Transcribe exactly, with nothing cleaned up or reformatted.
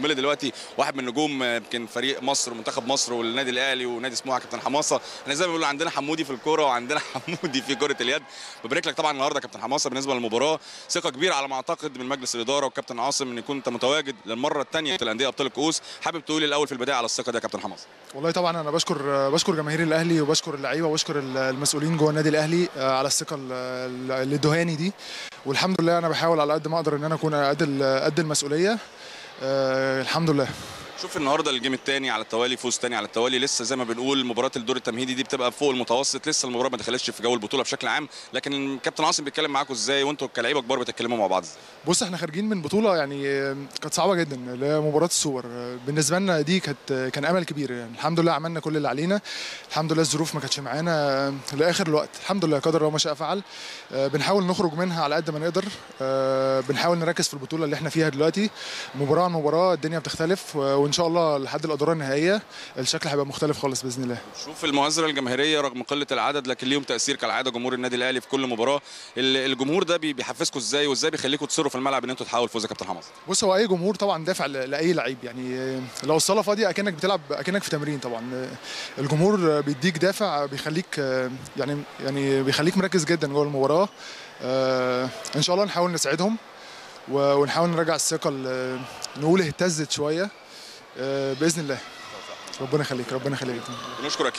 ملي دلوقتي واحد من نجوم يمكن فريق مصر منتخب مصر والنادي الاهلي ونادي سموحه كابتن حماصه. احنا زي ما بيقولوا عندنا حمودي في الكوره وعندنا حمودي في كره اليد. ببارك لك طبعا النهارده كابتن حماصه. بالنسبه للمباراه ثقه كبيره على ما اعتقد من مجلس الاداره والكابتن عاصم ان يكون انت متواجد للمره الثانيه في الانديه ابطال الكؤوس. حابب تقول الاول في البدايه على الثقه دي يا كابتن حماصه؟ والله طبعا انا بشكر بشكر جماهير الاهلي وبشكر اللعيبه وبشكر المسؤولين جوه النادي الاهلي على الثقه اللي ادوهاني دي، والحمد لله انا بحاول على قد ما اقدر ان انا اكون قد المسؤوليه. أه الحمد لله. شوف النهارده الجيم الثاني على التوالي، فوز ثاني على التوالي، لسه زي ما بنقول مباراه الدور التمهيدي دي بتبقى فوق المتوسط، لسه المباراه ما دخلتش في جو البطوله بشكل عام، لكن كابتن عاصم بيتكلم معاكم ازاي وانتوا كلاعيبه كبار بتتكلموا مع بعض ازاي؟ بص احنا خارجين من بطوله يعني كانت صعبه جدا اللي هي مباراه السوبر، بالنسبه لنا دي كانت كان امل كبير يعني، الحمد لله عملنا كل اللي علينا، الحمد لله الظروف ما كانتش معانا لاخر الوقت، الحمد لله قدر الله ما شاء فعل، بنحاول نخرج منها على قد ما نقدر، بنحاول نركز في البطوله اللي احنا فيها دلوقتي، مباراه عن مباراه الدنيا بتختلف وان شاء الله لحد الادوار النهائيه الشكل هيبقى مختلف خالص باذن الله. شوف المؤازره الجماهيريه رغم قله العدد لكن ليهم تاثير كالعاده، جمهور النادي الاهلي في كل مباراه، الجمهور ده بيحفزكم ازاي وازاي بيخليكم تصروا في الملعب ان انتوا تحاولوا الفوز يا كابتن حماصه؟ بص هو اي جمهور طبعا دافع لاي لعيب، يعني لو الصاله فاضيه اكنك بتلعب اكنك في تمرين، طبعا الجمهور بيديك دافع بيخليك يعني يعني بيخليك مركز جدا جوه المباراه. ان شاء الله نحاول نساعدهم ونحاول نرجع الثقه نقول اهتزت شويه باذن الله. ربنا يخليك ربنا يخليك.